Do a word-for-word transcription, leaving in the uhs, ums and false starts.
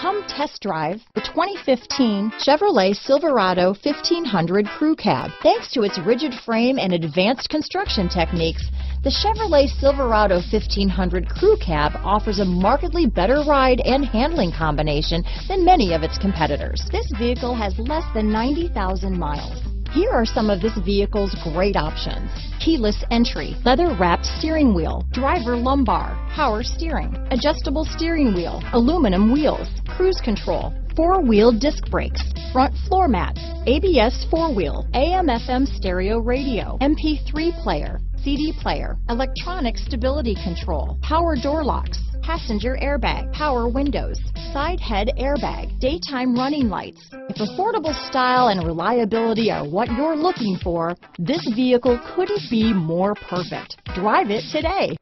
Come test drive the twenty fifteen Chevrolet Silverado fifteen hundred Crew Cab. Thanks to its rigid frame and advanced construction techniques, the Chevrolet Silverado fifteen hundred Crew Cab offers a markedly better ride and handling combination than many of its competitors. This vehicle has less than ninety thousand miles. Here are some of this vehicle's great options: keyless entry, leather-wrapped steering wheel, driver lumbar, power steering, adjustable steering wheel, aluminum wheels, cruise control, four-wheel disc brakes, front floor mats, A B S four-wheel, A M F M stereo radio, M P three player, C D player, electronic stability control, power door locks, passenger airbag, power windows, side head airbag, daytime running lights. If affordable style and reliability are what you're looking for, this vehicle couldn't be more perfect. Drive it today.